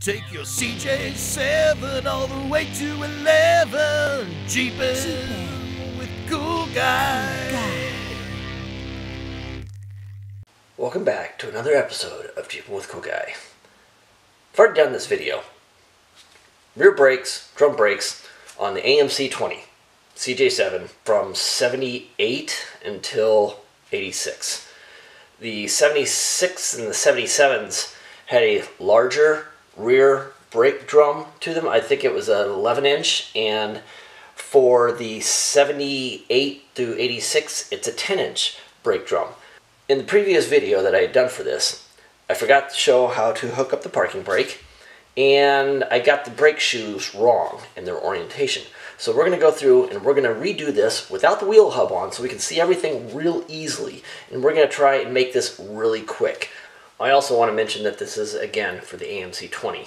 Take your CJ7 all the way to 11. Jeepin' with Cool Guy. Welcome back to another episode of Jeepin' with Cool Guy. Farther down this video, rear brakes, drum brakes on the AMC 20 CJ7 from 78 until 86. The 76s and the 77s had a larger rear brake drum to them. I think it was an 11-inch, and for the 78 through 86, it's a 10-inch brake drum. In the previous video that I had done for this, I forgot to show how to hook up the parking brake, and I got the brake shoes wrong in their orientation. So we're gonna go through and we're gonna redo this without the wheel hub on so we can see everything real easily. And we're gonna try and make this really quick. I also wanna mention that this is, again, for the AMC 20.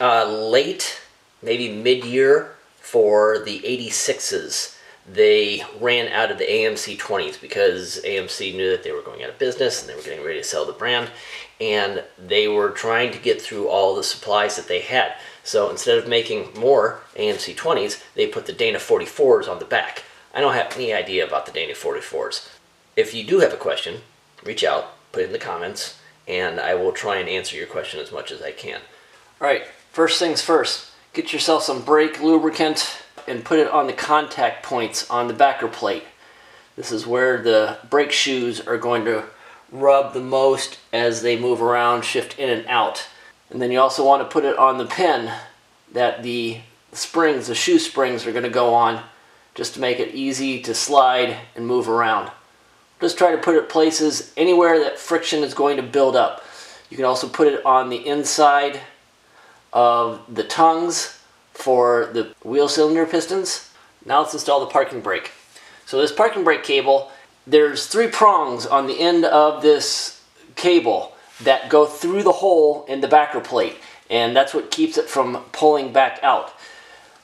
Late, maybe mid-year, for the 86s, they ran out of the AMC 20s because AMC knew that they were going out of business and they were getting ready to sell the brand, and they were trying to get through all the supplies that they had. So instead of making more AMC 20s, they put the Dana 44s on the back. I don't have any idea about the Dana 44s. If you do have a question, reach out, put it in the comments, and I will try and answer your question as much as I can. All right, first things first, get yourself some brake lubricant and put it on the contact points on the backer plate. This is where the brake shoes are going to rub the most as they move around, shift in and out. And then you also want to put it on the pin that the springs, the shoe springs, are going to go on, just to make it easy to slide and move around. Just try to put it places anywhere that friction is going to build up. You can also put it on the inside of the tongues for the wheel cylinder pistons. Now let's install the parking brake. So this parking brake cable, there's three prongs on the end of this cable that go through the hole in the backer plate, and that's what keeps it from pulling back out.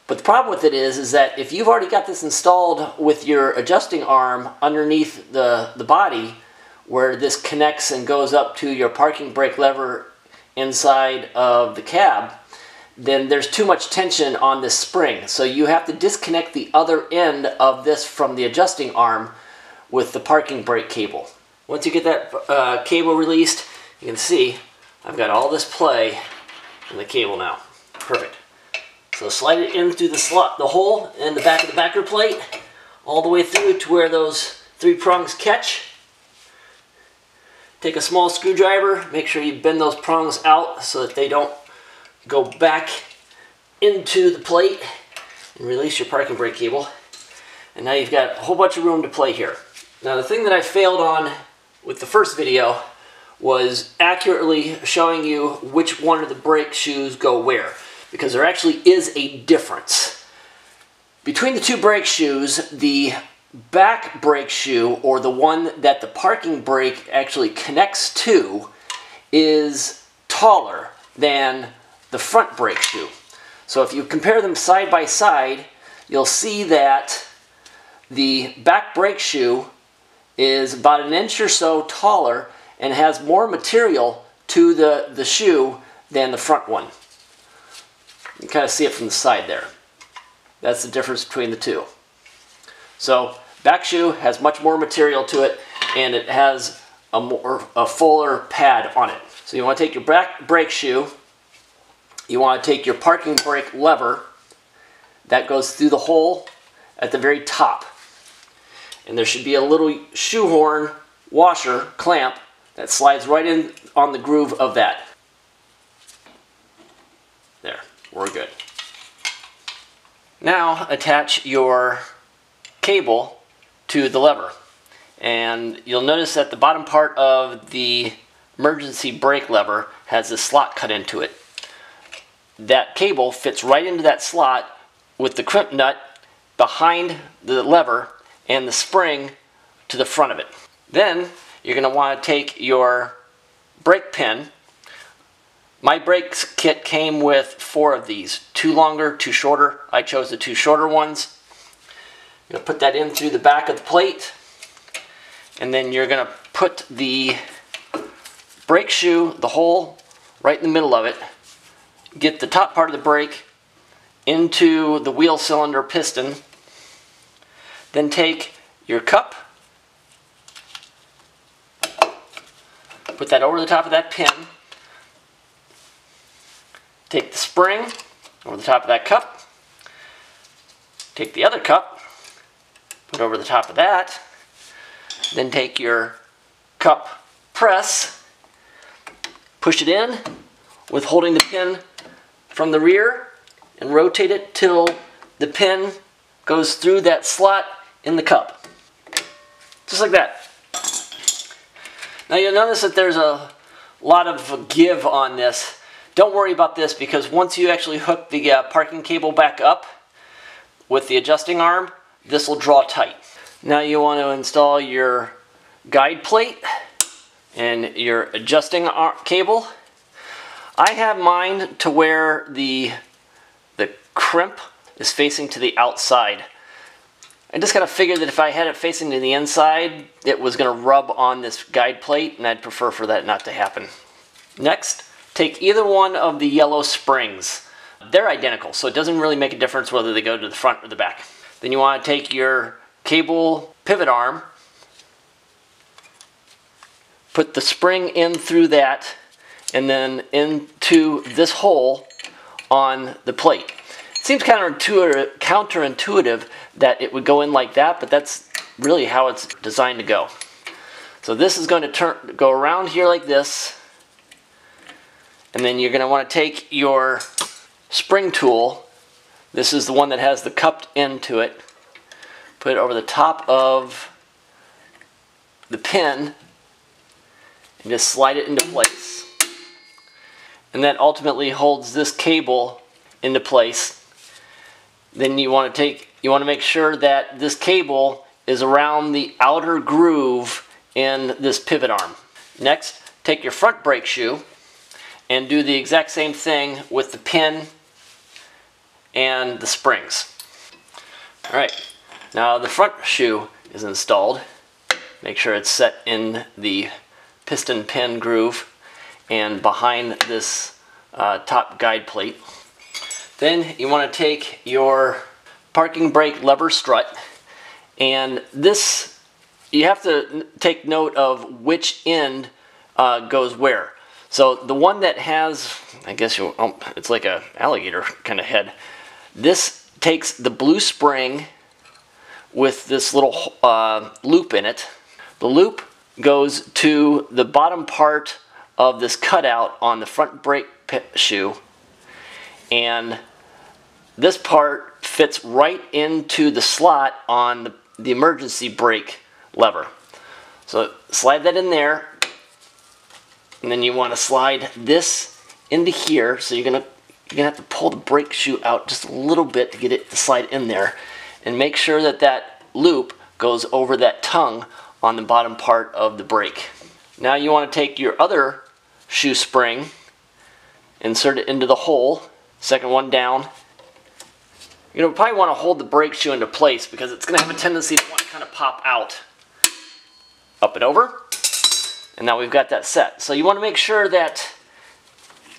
But the problem with it is that if you've already got this installed with your adjusting arm underneath the body where this connects and goes up to your parking brake lever inside of the cab, then there's too much tension on this spring. So you have to disconnect the other end of this from the adjusting arm with the parking brake cable. Once you get that cable released, you can see I've got all this play in the cable now. Perfect. So slide it in through the slot, the hole in the back of the backer plate, all the way through to where those three prongs catch. Take a small screwdriver, make sure you bend those prongs out so that they don't go back into the plate, and release your parking brake cable. And now you've got a whole bunch of room to play here. Now the thing that I failed on with the first video was accurately showing you which one of the brake shoes go where, because there actually is a difference. Between the two brake shoes, the back brake shoe, or the one that the parking brake actually connects to, is taller than the front brake shoe. So if you compare them side by side, you'll see that the back brake shoe is about 1 inch or so taller and has more material to the shoe than the front one. You kind of see it from the side there. That's the difference between the two. So back shoe has much more material to it, and it has a fuller pad on it. So you want to take your back brake shoe, you want to take your parking brake lever that goes through the hole at the very top, and there should be a little shoehorn washer clamp that slides right in on the groove of that. There, we're good. Now attach your cable to the lever, and you'll notice that the bottom part of the emergency brake lever has a slot cut into it. That cable fits right into that slot with the crimp nut behind the lever and the spring to the front of it. Then you're going to want to take your brake pin. My brakes kit came with 4 of these, 2 longer, 2 shorter. I chose the 2 shorter ones. You're going to put that in through the back of the plate, and then you're going to put the brake shoe, the hole, right in the middle of it, get the top part of the brake into the wheel cylinder piston, then take your cup, put that over the top of that pin, take the spring over the top of that cup, take the other cup, put over the top of that, then take your cup press, push it in, withholding the pin from the rear, and rotate it till the pin goes through that slot in the cup. Just like that. Now you'll notice that there's a lot of give on this. Don't worry about this, because once you actually hook the parking cable back up with the adjusting arm, this will draw tight. Now you want to install your guide plate and your adjusting cable. I have mine to where the crimp is facing to the outside. I just kind of figured that if I had it facing to the inside, it was going to rub on this guide plate, and I'd prefer for that not to happen. Next, take either one of the yellow springs. They're identical, so it doesn't really make a difference whether they go to the front or the back. Then you want to take your cable pivot arm, put the spring in through that, and then into this hole on the plate. It seems counterintuitive that it would go in like that, but that's really how it's designed to go. So this is going to go around here like this, and then you're going to want to take your spring tool. This is the one that has the cupped end to it. Put it over the top of the pin and just slide it into place. And that ultimately holds this cable into place. Then you want to make sure that this cable is around the outer groove in this pivot arm. Next, take your front brake shoe and do the exact same thing with the pin and the springs. Alright, now the front shoe is installed. Make sure it's set in the piston pin groove and behind this top guide plate. Then you want to take your parking brake lever strut, and this, you have to take note of which end goes where. So the one that has, I guess it's like an alligator kind of head, this takes the blue spring with this little loop in it. The loop goes to the bottom part of this cutout on the front brake shoe, and this part fits right into the slot on the emergency brake lever. So slide that in there, and then you want to slide this into here. So you're gonna have to pull the brake shoe out just a little bit to get it to slide in there, and make sure that that loop goes over that tongue on the bottom part of the brake. Now you want to take your other shoe spring, insert it into the hole, second one down. You'll probably want to hold the brake shoe into place because it's going to have a tendency to want to kind of pop out. Up and over. And now we've got that set. So you want to make sure that,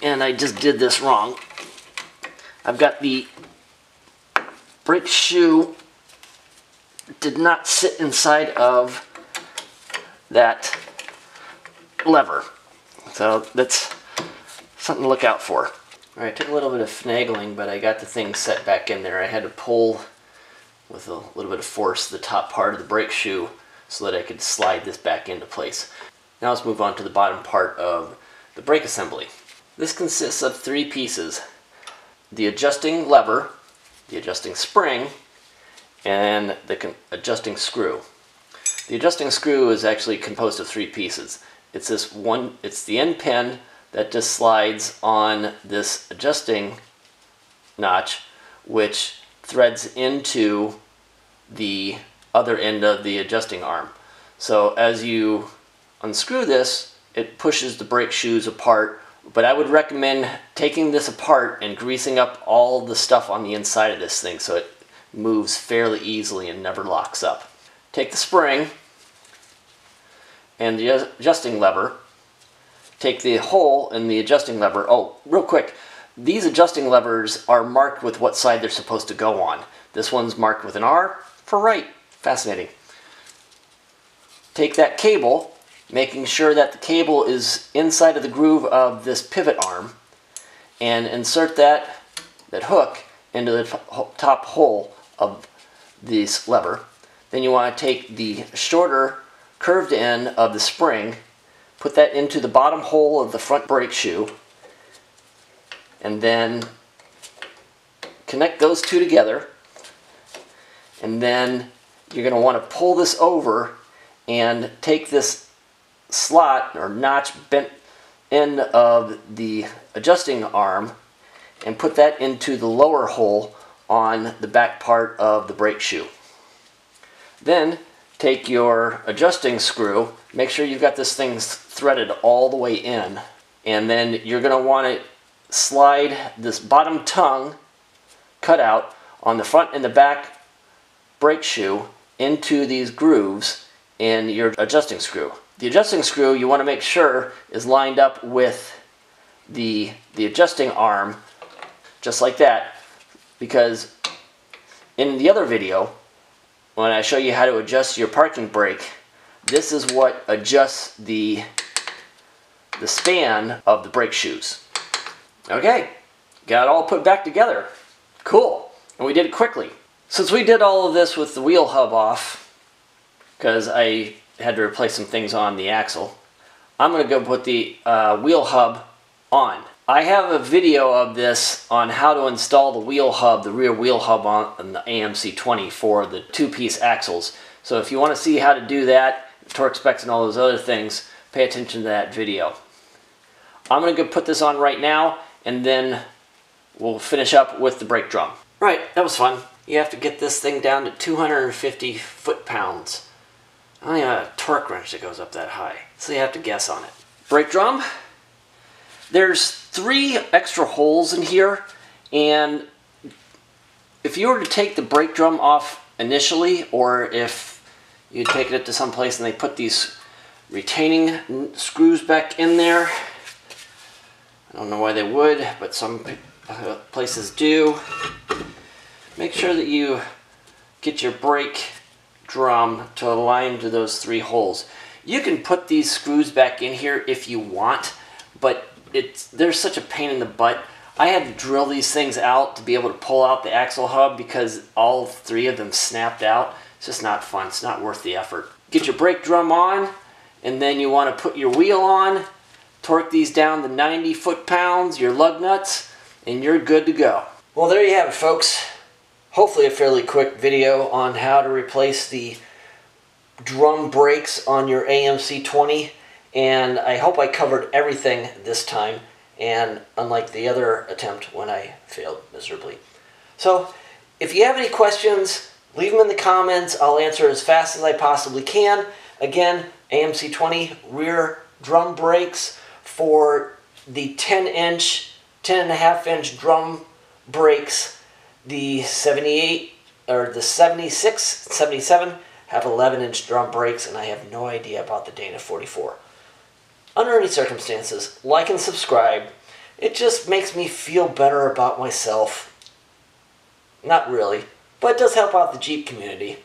and I just did this wrong, I've got the brake shoe did not sit inside of that lever. So that's something to look out for. Alright, took a little bit of finagling, but I got the thing set back in there. I had to pull with a little bit of force the top part of the brake shoe so that I could slide this back into place. Now let's move on to the bottom part of the brake assembly. This consists of three pieces: the adjusting lever, the adjusting spring, and the adjusting screw. The adjusting screw is actually composed of three pieces. It's this one, it's the end pin that just slides on this adjusting notch, which threads into the other end of the adjusting arm. So as you unscrew this, it pushes the brake shoes apart, but I would recommend taking this apart and greasing up all the stuff on the inside of this thing so it moves fairly easily and never locks up. Take the spring and the adjusting lever, take the hole in the adjusting lever. Oh, real quick, These adjusting levers are marked with what side they're supposed to go on. This one's marked with an R for right. Fascinating. Take that cable, making sure that the cable is inside of the groove of this pivot arm, and insert that hook into the top hole of this lever. Then you want to take the shorter curved end of the spring, put that into the bottom hole of the front brake shoe, and then connect those two together. And then you're going to want to pull this over and take this slot or notch bent end of the adjusting arm and put that into the lower hole on the back part of the brake shoe. Then take your adjusting screw, make sure you've got this thing threaded all the way in, and then you're going to want to slide this bottom tongue cutout on the front and the back brake shoe into these grooves in your adjusting screw. The adjusting screw, you want to make sure, is lined up with the adjusting arm, just like that, because in the other video, when I show you how to adjust your parking brake, this is what adjusts the span of the brake shoes. Okay, got it all put back together. Cool, and we did it quickly. Since we did all of this with the wheel hub off, because I had to replace some things on the axle, I'm going to go put the wheel hub on. I have a video of this on how to install the wheel hub, the rear wheel hub on the AMC 20 for the two-piece axles. So if you want to see how to do that, torque specs and all those other things, pay attention to that video. I'm going to go put this on right now, and then we'll finish up with the brake drum. Right, that was fun. You have to get this thing down to 250 foot-pounds. I don't even have a torque wrench that goes up that high, so you have to guess on it. Brake drum. There's three extra holes in here, and if you were to take the brake drum off initially, or if you take it to some place and they put these retaining screws back in there, I don't know why they would, but some places do. Make sure that you get your brake drum to align to those three holes. You can put these screws back in here if you want, but they're such a pain in the butt. I had to drill these things out to be able to pull out the axle hub because all three of them snapped out. It's just not fun. It's not worth the effort. Get your brake drum on, and then you want to put your wheel on, torque these down to 90 foot-pounds, your lug nuts, and you're good to go. Well, there you have it, folks. Hopefully a fairly quick video on how to replace the drum brakes on your AMC 20. And I hope I covered everything this time, and unlike the other attempt when I failed miserably. So if you have any questions, leave them in the comments. I'll answer as fast as I possibly can. Again, AMC 20 rear drum brakes for the 10-inch, 10.5-inch drum brakes. The 78 or the 76, 77 have 11-inch drum brakes, and I have no idea about the Dana 44. Under any circumstances, like and subscribe. It just makes me feel better about myself. Not really, but it does help out the Jeep community.